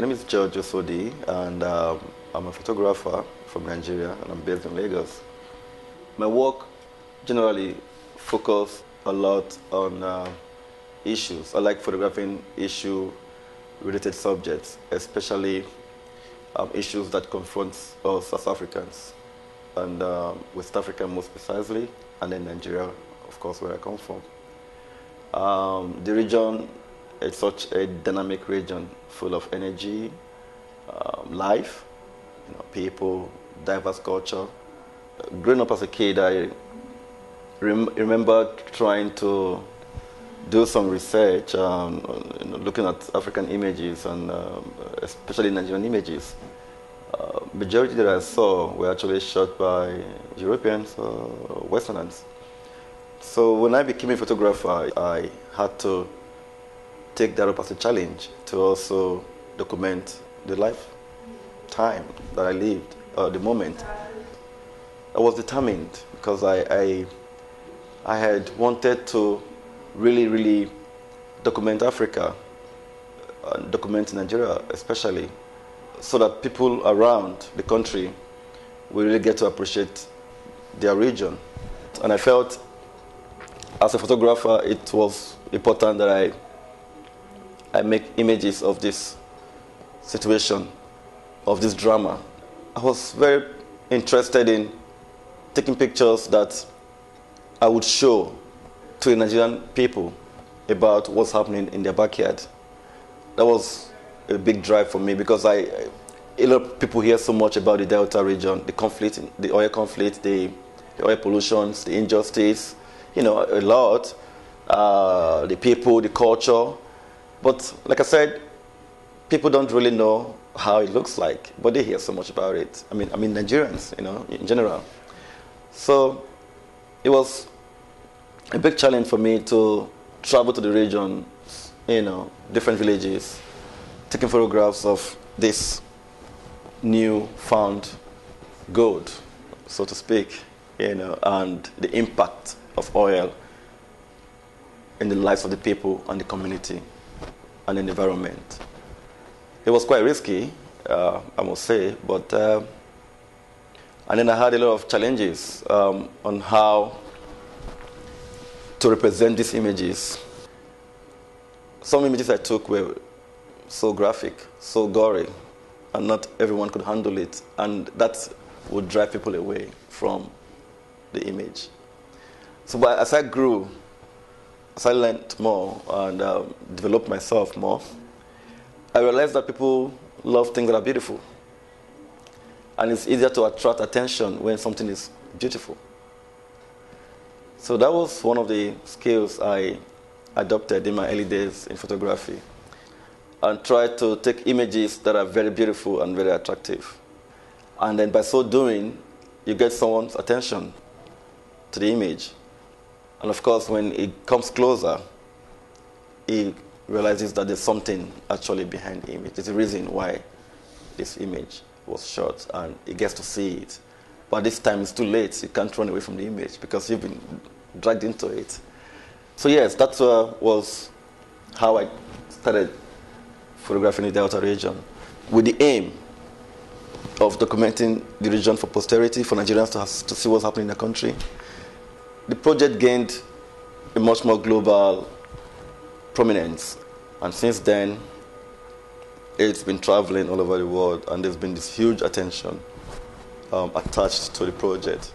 My name is George Osodi, and I'm a photographer from Nigeria, and I'm based in Lagos. My work generally focuses a lot on issues. I like photographing issue-related subjects, especially issues that confront us as Africans, and West Africa most precisely, and then Nigeria, of course, where I come from. The region, it's such a dynamic region, full of energy, life, people, diverse culture. Growing up as a kid, I remember trying to do some research, looking at African images, and especially Nigerian images. Majority that I saw were actually shot by Europeans or Westerners. So when I became a photographer, I had to take that up as a challenge to also document the lifetime that I lived, the moment. I was determined because I had wanted to really document Africa, document Nigeria especially, so that people around the country will really get to appreciate their region. And I felt as a photographer it was important that I make images of this situation, of this drama. I was very interested in taking pictures that I would show to the Nigerian people about what's happening in their backyard. That was a big drive for me because a lot of people hear so much about the Delta region, the conflict, the oil conflict, the oil pollution, the injustice, a lot, the people, the culture. But like I said, people don't really know how it looks like, but they hear so much about it. I mean Nigerians, in general. So it was a big challenge for me to travel to the region, different villages, taking photographs of this new found gold, so to speak, and the impact of oil in the lives of the people and the community. And environment. It was quite risky, I must say, but and then I had a lot of challenges on how to represent these images. Some images I took were so graphic, so gory, and not everyone could handle it, and that would drive people away from the image. So, but as I grew, as I learned more and developed myself more, I realized that people love things that are beautiful. And it's easier to attract attention when something is beautiful. So that was one of the skills I adopted in my early days in photography, and tried to take images that are very beautiful and very attractive. And then by so doing, you get someone's attention to the image. And of course, when it comes closer, he realizes that there's something actually behind the image. There's a reason why this image was shot, and he gets to see it. But this time it's too late. You can't run away from the image because you've been dragged into it. So yes, that was how I started photographing the Delta region, with the aim of documenting the region for posterity, for Nigerians to see what's happening in the country. The project gained a much more global prominence, and since then it's been traveling all over the world, and there's been this huge attention attached to the project.